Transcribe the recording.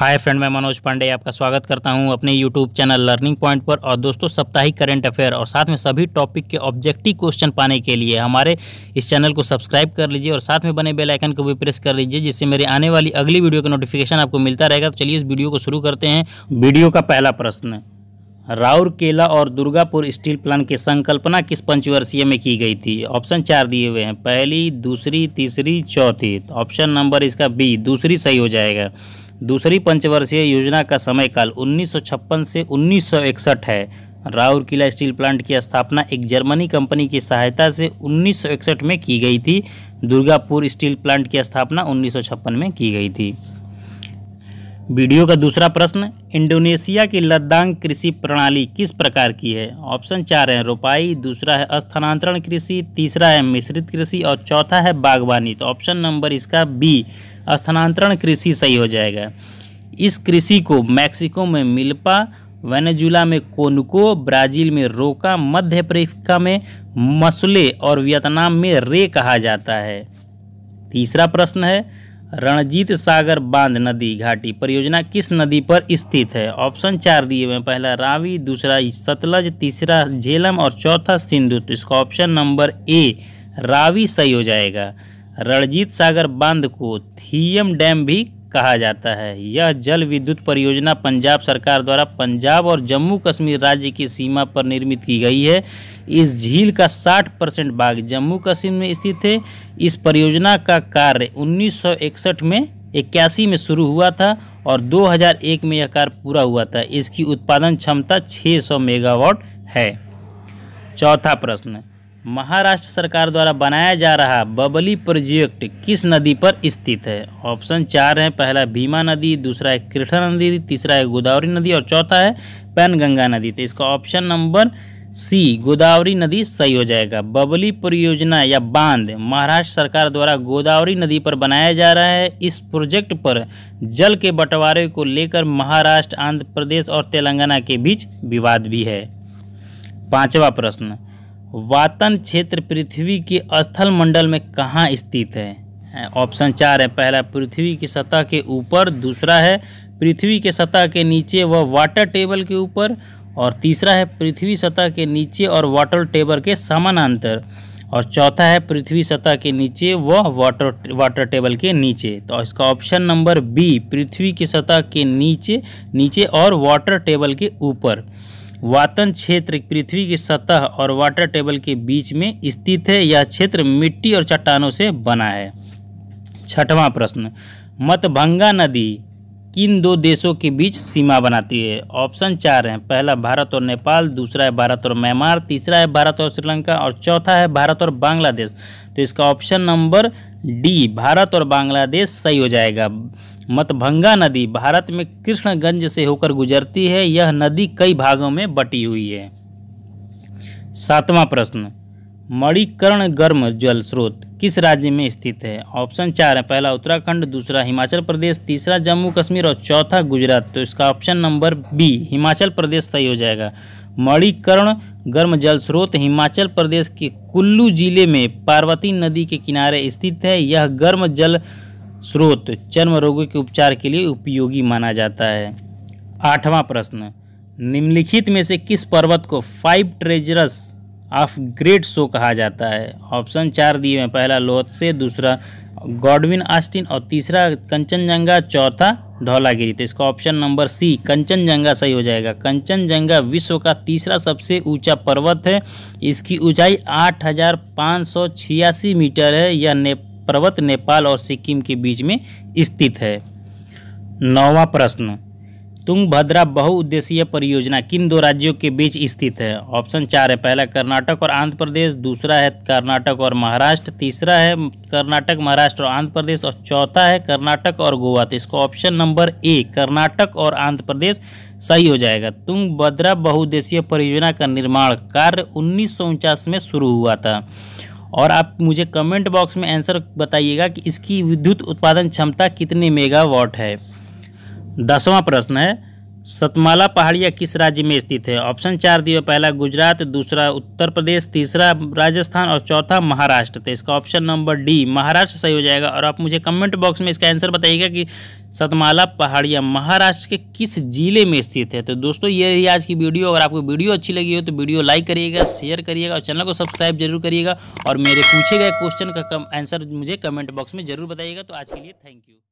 Hi friend, मैं मनोज पांडे आपका स्वागत करता हूं अपने यूट्यूब चैनल लर्निंग पॉइंट पर। और दोस्तों, साप्ताहिक करंट अफेयर और साथ में सभी टॉपिक के ऑब्जेक्टिव क्वेश्चन पाने के लिए हमारे इस चैनल को सब्सक्राइब कर लीजिए और साथ में बने बेल आइकन को भी प्रेस कर लीजिए, जिससे मेरी आने वाली अगली वीडियो का नोटिफिकेशन आपको मिलता रहेगा। तो चलिए इस वीडियो को शुरू करते हैं। वीडियो का पहला प्रश्न, राउरकेला और दुर्गापुर स्टील प्लांट की संकल्पना किस पंचवर्षीय में की गई थी? ऑप्शन चार दिए हुए हैं, पहली, दूसरी, तीसरी, चौथी। ऑप्शन नंबर इसका बी, दूसरी सही हो जाएगा। दूसरी पंचवर्षीय योजना का समयकाल 1956 से 1961 है। राउरकेला स्टील प्लांट की स्थापना एक जर्मनी कंपनी की सहायता से 1961 में की गई थी। दुर्गापुर स्टील प्लांट की स्थापना 1956 में की गई थी। वीडियो का दूसरा प्रश्न, इंडोनेशिया की लद्दाख कृषि प्रणाली किस प्रकार की है? ऑप्शन चार है, रोपाई, दूसरा है स्थानांतरण कृषि, तीसरा है मिश्रित कृषि और चौथा है बागवानी। तो ऑप्शन नंबर इसका बी, स्थानांतरण कृषि सही हो जाएगा। इस कृषि को मैक्सिको में मिल्पा, वेनेजुला में कोनुको, ब्राज़ील में रोका, मध्य अफ्रीका में मसले और वियतनाम में रे कहा जाता है। तीसरा प्रश्न है, रणजीत सागर बांध नदी घाटी परियोजना किस नदी पर स्थित है? ऑप्शन चार दिए हुए हैं, पहला रावी, दूसरा सतलज, तीसरा झेलम और चौथा सिंधु। तो इसका ऑप्शन नंबर ए, रावी सही हो जाएगा। रणजीत सागर बांध को थीयम डैम भी कहा जाता है। यह जल विद्युत परियोजना पंजाब सरकार द्वारा पंजाब और जम्मू कश्मीर राज्य की सीमा पर निर्मित की गई है। इस झील का 60% भाग जम्मू कश्मीर में स्थित है। इस परियोजना का कार्य 1961 में 81 में शुरू हुआ था और 2001 में यह कार्य पूरा हुआ था। इसकी उत्पादन क्षमता 600 मेगावाट है। चौथा प्रश्न, महाराष्ट्र सरकार द्वारा बनाया जा रहा बबली प्रोजेक्ट किस नदी पर स्थित है? ऑप्शन चार है, पहला भीमा नदी, दूसरा है कृष्णगंज नदी, तीसरा है गोदावरी नदी और चौथा है पैनगंगा नदी। तो इसका ऑप्शन नंबर सी, गोदावरी नदी सही हो जाएगा। बबली परियोजना या बांध महाराष्ट्र सरकार द्वारा गोदावरी नदी पर बनाया जा रहा है। इस प्रोजेक्ट पर जल के बंटवारे को लेकर महाराष्ट्र, आंध्र प्रदेश और तेलंगाना के बीच विवाद भी है। पाँचवा प्रश्न, वातन क्षेत्र पृथ्वी के स्थल मंडल में कहाँ स्थित है? ऑप्शन चार है, पहला पृथ्वी की सतह के ऊपर, दूसरा है पृथ्वी के सतह के नीचे व वाटर टेबल के ऊपर और तीसरा है पृथ्वी सतह के नीचे और वाटर टेबल के समानांतर और चौथा है पृथ्वी सतह के नीचे व वाटर टेबल के नीचे। तो इसका ऑप्शन नंबर बी, पृथ्वी की सतह के नीचे और वाटर टेबल के ऊपर। वातन क्षेत्र पृथ्वी की सतह और वाटर टेबल के बीच में स्थित है। यह क्षेत्र मिट्टी और चट्टानों से बना है। छठवां प्रश्न, मतभंगा नदी किन दो देशों के बीच सीमा बनाती है? ऑप्शन चार हैं, पहला भारत और नेपाल, दूसरा है भारत और म्यांमार, तीसरा है भारत और श्रीलंका और चौथा है भारत और बांग्लादेश। तो इसका ऑप्शन नंबर डी, भारत और बांग्लादेश सही हो जाएगा। मतभंगा नदी भारत में कृष्णगंज से होकर गुजरती है। यह नदी कई भागों में बटी हुई है। सातवां प्रश्न, मणिकर्ण गर्म जल स्रोत किस राज्य में स्थित है? ऑप्शन चार है, पहला उत्तराखंड, दूसरा हिमाचल प्रदेश, तीसरा जम्मू कश्मीर और चौथा गुजरात। तो इसका option number B, Himachal Pradesh सही हो जाएगा। मणिकर्ण गर्म जल स्रोत हिमाचल प्रदेश के कुल्लू जिले में पार्वती नदी के किनारे स्थित है। यह गर्म जल स्रोत चर्म रोगों के उपचार के लिए उपयोगी माना जाता है। आठवां प्रश्न, निम्नलिखित में से किस पर्वत को 5 ट्रेजर्स ऑफ ग्रेट शो कहा जाता है? ऑप्शन चार दिए हैं, पहला लोहत्से, दूसरा गॉडविन आस्टिन और तीसरा कंचनजंगा, चौथा धौलागिरी। तो इसका ऑप्शन नंबर सी, कंचनजंगा सही हो जाएगा। कंचनजंगा विश्व का तीसरा सबसे ऊंचा पर्वत है। इसकी ऊंचाई 8,586 मीटर है। यह पर्वत नेपाल और सिक्किम के बीच में स्थित है। नौवां प्रश्न, तुंगभद्रा बहुउद्देशीय परियोजना किन दो राज्यों के बीच स्थित है? ऑप्शन चार है, पहला कर्नाटक और आंध्र प्रदेश, दूसरा है कर्नाटक और महाराष्ट्र, तीसरा है कर्नाटक, महाराष्ट्र और आंध्र प्रदेश और चौथा है कर्नाटक और गोवा। तो इसको ऑप्शन नंबर ए, कर्नाटक और आंध्र प्रदेश सही हो जाएगा। तुंगभद्रा बहुउद्देशीय परियोजना का निर्माण कार्य 1949 में शुरू हुआ था और आप मुझे कमेंट बॉक्स में आंसर बताइएगा कि इसकी विद्युत उत्पादन क्षमता कितने मेगावाट है। 10वां प्रश्न है, सतमाला पहाड़ियाँ किस राज्य में स्थित है? ऑप्शन चार दिए, पहला गुजरात, दूसरा उत्तर प्रदेश, तीसरा राजस्थान और चौथा महाराष्ट्र। तो इसका ऑप्शन नंबर डी महाराष्ट्र सही हो जाएगा। और आप मुझे कमेंट बॉक्स में इसका आंसर बताइएगा कि सतमाला पहाड़ियाँ महाराष्ट्र के किस जिले में स्थित है। तो दोस्तों ये रही आज की वीडियो। अगर आपको वीडियो अच्छी लगी हो तो वीडियो लाइक करिएगा, शेयर करिएगा और चैनल को सब्सक्राइब जरूर करिएगा। और मेरे पूछे गए क्वेश्चन का आंसर मुझे कमेंट बॉक्स में जरूर बताइएगा। तो आज के लिए थैंक यू।